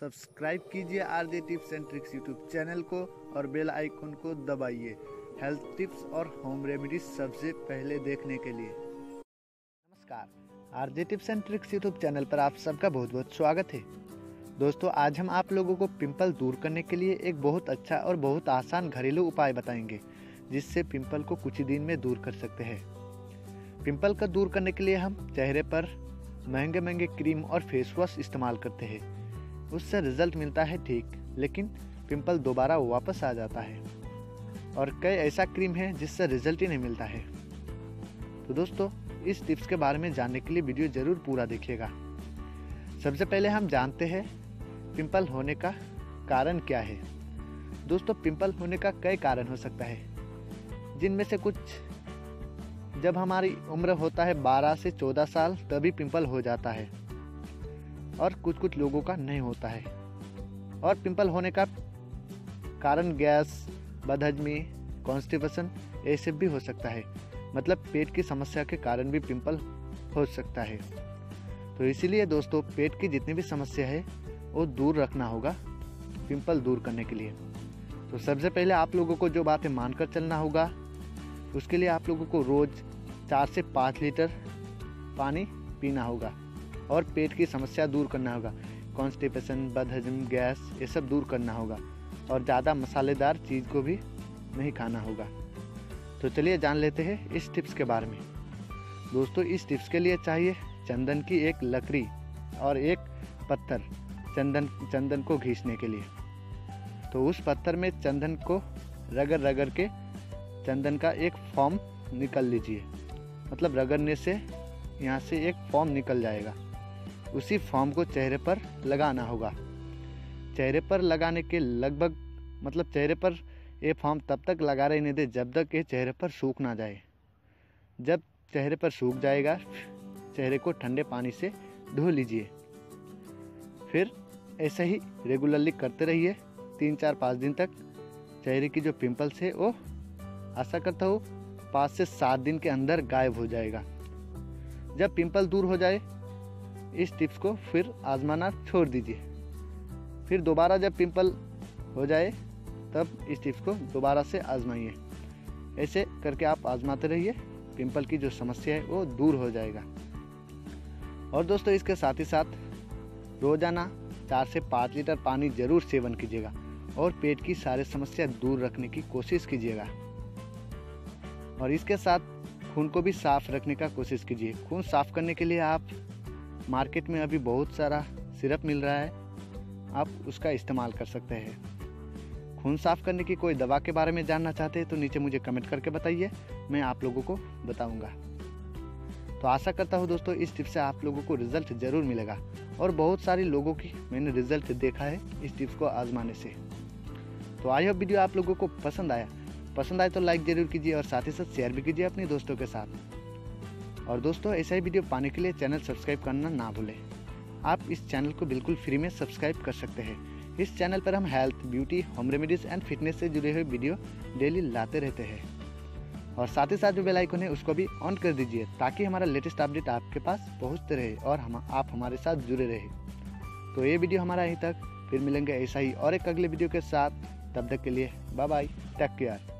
Subscribe कीजिए RJ tips and tricks YouTube channel को और बेल आइकन को दबाइए हेल्थ टिप्स और होम रेमेडीज सबसे पहले देखने के लिए। नमस्कार, RJ tips and tricks YouTube channel पर आप सबका बहुत बहुत स्वागत है। दोस्तों, आज हम आप लोगों को पिंपल दूर करने के लिए एक बहुत अच्छा और बहुत आसान घरेलू उपाय बताएंगे, जिससे पिंपल को कुछ ही दिन में दूर कर सकते हैं। पिंपल का दूर करने के लिए हम चेहरे पर महंगे महंगे क्रीम और फेस वॉश इस्तेमाल करते हैं। उससे रिजल्ट मिलता है ठीक, लेकिन पिंपल दोबारा वापस आ जाता है और कई ऐसा क्रीम है जिससे रिजल्ट ही नहीं मिलता है। तो दोस्तों, इस टिप्स के बारे में जानने के लिए वीडियो ज़रूर पूरा देखिएगा। सबसे पहले हम जानते हैं पिंपल होने का कारण क्या है। दोस्तों, पिंपल होने का कई कारण हो सकता है, जिनमें से कुछ जब हमारी उम्र होता है 12 से 14 साल तभी पिंपल हो जाता है और कुछ कुछ लोगों का नहीं होता है। और पिंपल होने का कारण गैस, बदहजमी, कॉन्स्टिपेशन ये सब भी हो सकता है, मतलब पेट की समस्या के कारण भी पिंपल हो सकता है। तो इसीलिए दोस्तों, पेट की जितनी भी समस्या है वो दूर रखना होगा पिंपल दूर करने के लिए। तो सबसे पहले आप लोगों को जो बातें मानकर चलना होगा, उसके लिए आप लोगों को रोज़ 4 से 5 लीटर पानी पीना होगा और पेट की समस्या दूर करना होगा। कॉन्स्टिपेशन, बदहजम, गैस ये सब दूर करना होगा और ज़्यादा मसालेदार चीज़ को भी नहीं खाना होगा। तो चलिए जान लेते हैं इस टिप्स के बारे में। दोस्तों, इस टिप्स के लिए चाहिए चंदन की एक लकड़ी और एक पत्थर, चंदन को घिसने के लिए। तो उस पत्थर में चंदन को रगड़ के चंदन का एक फॉर्म निकल लीजिए, मतलब रगड़ने से यहाँ से एक फॉर्म निकल जाएगा। उसी फॉर्म को चेहरे पर लगाना होगा। चेहरे पर लगाने के लगभग, मतलब चेहरे पर ये फॉर्म तब तक लगा रहने दें जब तक ये चेहरे पर सूख ना जाए। जब चेहरे पर सूख जाएगा, चेहरे को ठंडे पानी से धो लीजिए। फिर ऐसे ही रेगुलरली करते रहिए 3-4-5 दिन तक। चेहरे की जो पिंपल्स है वो आशा करता हूँ 5 से 7 दिन के अंदर गायब हो जाएगा। जब पिंपल दूर हो जाए, इस टिप्स को फिर आजमाना छोड़ दीजिए। फिर दोबारा जब पिंपल हो जाए तब इस टिप्स को दोबारा से आजमाइए। ऐसे करके आप आजमाते रहिए, पिंपल की जो समस्या है वो दूर हो जाएगा। और दोस्तों, इसके साथ ही साथ रोज़ाना 4 से 5 लीटर पानी ज़रूर सेवन कीजिएगा और पेट की सारी समस्या दूर रखने की कोशिश कीजिएगा। और इसके साथ खून को भी साफ़ रखने का कोशिश कीजिए। खून साफ़ करने के लिए आप मार्केट में अभी बहुत सारा सिरप मिल रहा है, आप उसका इस्तेमाल कर सकते हैं। खून साफ़ करने की कोई दवा के बारे में जानना चाहते हैं तो नीचे मुझे कमेंट करके बताइए, मैं आप लोगों को बताऊंगा। तो आशा करता हूं दोस्तों, इस टिप्स से आप लोगों को रिज़ल्ट ज़रूर मिलेगा और बहुत सारे लोगों की मैंने रिज़ल्ट देखा है इस टिप्स को आजमाने से। तो आई होप वीडियो आप लोगों को पसंद आए तो लाइक ज़रूर कीजिए और साथ ही साथ शेयर भी कीजिए अपने दोस्तों के साथ। और दोस्तों, ऐसा ही वीडियो पाने के लिए चैनल सब्सक्राइब करना ना भूलें। आप इस चैनल को बिल्कुल फ्री में सब्सक्राइब कर सकते हैं। इस चैनल पर हम health, beauty, home remedies and fitness से जुड़े हुए वीडियो डेली लाते रहते हैं। और साथ ही साथ जो बेल आइकन है उसको भी ऑन कर दीजिए, ताकि हमारा लेटेस्ट अपडेट आपके पास पहुँचते रहे और आप हमारे साथ जुड़े रहे। तो ये वीडियो हमारा यहीं तक, फिर मिलेंगे ऐसा ही और एक अगले वीडियो के साथ। तब तक के लिए बाय बाय, टेक केयर।